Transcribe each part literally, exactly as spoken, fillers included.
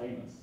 famous.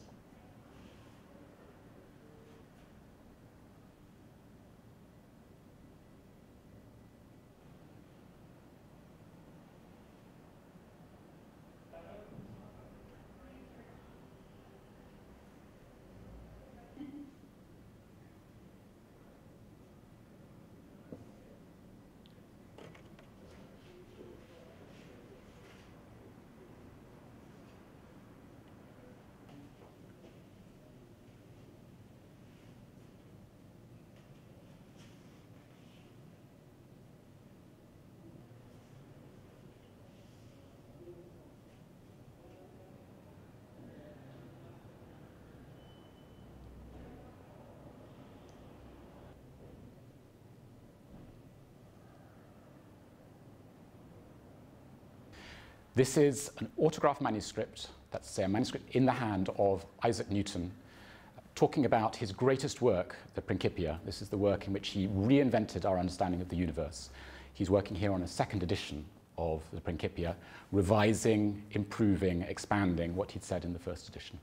This is an autograph manuscript, that's a manuscript in the hand of Isaac Newton, talking about his greatest work, the Principia. This is the work in which he reinvented our understanding of the universe. He's working here on a second edition of the Principia, revising, improving, expanding what he'd said in the first edition.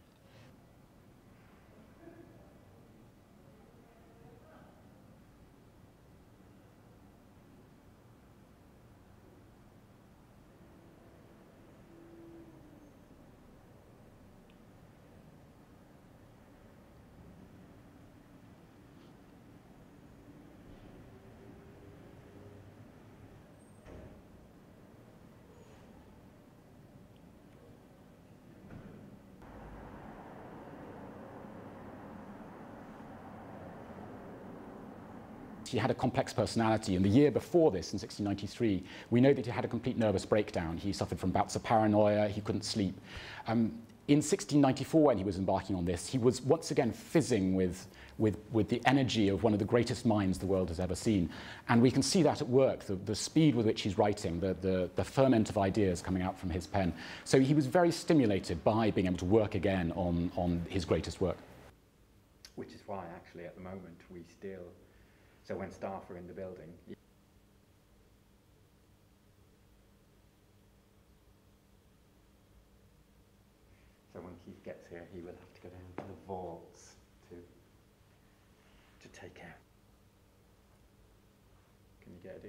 He had a complex personality, and the year before this, in sixteen ninety-three, we know that he had a complete nervous breakdown. He suffered from bouts of paranoia, he couldn't sleep. Um, in sixteen ninety-four, when he was embarking on this, he was once again fizzing with, with, with the energy of one of the greatest minds the world has ever seen. And we can see that at work, the, the speed with which he's writing, the, the, the ferment of ideas coming out from his pen. So he was very stimulated by being able to work again on, on his greatest work. Which is why, actually, at the moment, we still... So when staff are in the building, so when Keith gets here, he will have to go down to the vaults to to take out. Can you get a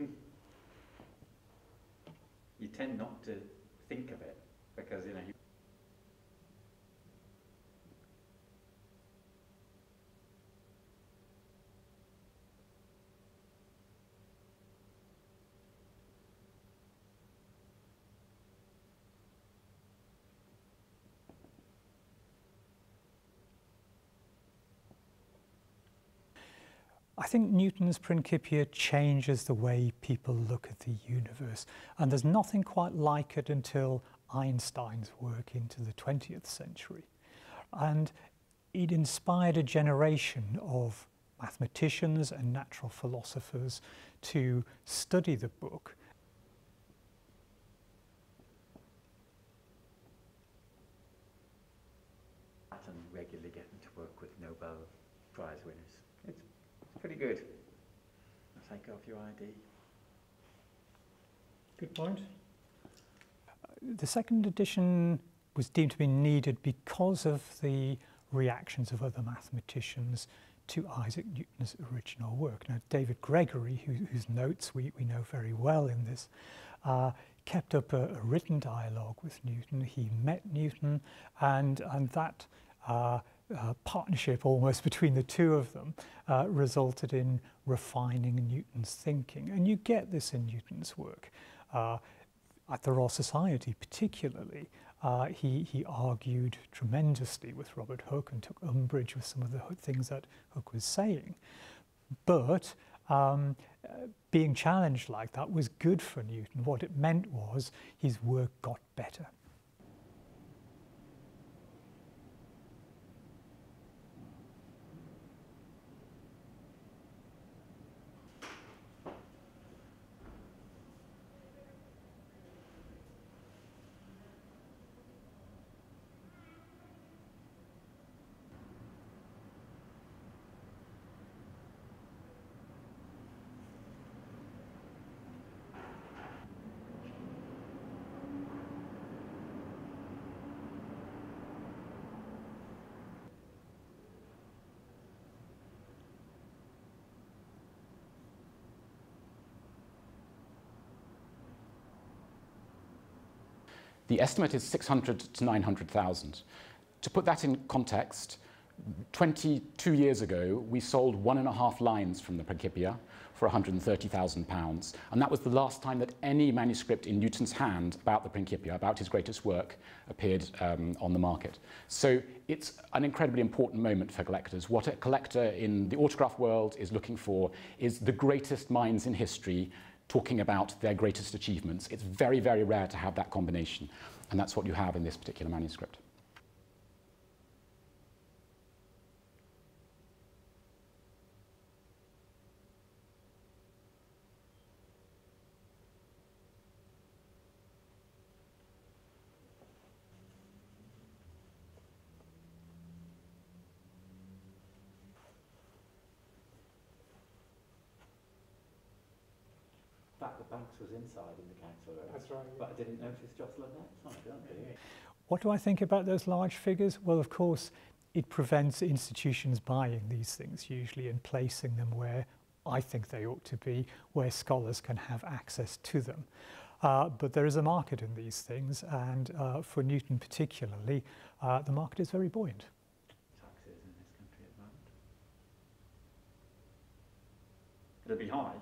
decent? You tend not to think of it because you know. You I think Newton's Principia changes the way people look at the universe, and there's nothing quite like it until Einstein's work into the twentieth century. And it inspired a generation of mathematicians and natural philosophers to study the book. I'm regularly getting to work with Nobel Prize winners. It's pretty good. I'll take off your I D. Good point. Uh, the second edition was deemed to be needed because of the reactions of other mathematicians to Isaac Newton's original work. Now, David Gregory, who, whose notes we, we know very well in this, uh, kept up a, a written dialogue with Newton. He met Newton, and, and that uh, Uh, partnership almost between the two of them uh, resulted in refining Newton's thinking, and you get this in Newton's work. Uh, at the Royal Society particularly, uh, he, he argued tremendously with Robert Hooke and took umbrage with some of the things that Hooke was saying, but um, uh, being challenged like that was good for Newton. What it meant was his work got better. The estimate is six hundred to nine hundred thousand. To put that in context, twenty-two years ago, we sold one and a half lines from the Principia for one hundred thirty thousand pounds, and that was the last time that any manuscript in Newton's hand about the Principia, about his greatest work, appeared um, on the market. So it's an incredibly important moment for collectors. What a collector in the autograph world is looking for is the greatest minds in history talking about their greatest achievements. It's very, very rare to have that combination, and that's what you have in this particular manuscript. Banks was inside in the council room. That's right. Yeah. But I didn't notice Jocelyn outside, don't you? What do I think about those large figures? Well, of course, it prevents institutions buying these things usually and placing them where I think they ought to be, where scholars can have access to them. Uh, but there is a market in these things, and uh, for Newton particularly, uh, the market is very buoyant. Taxes in this country at the moment. It'll be high.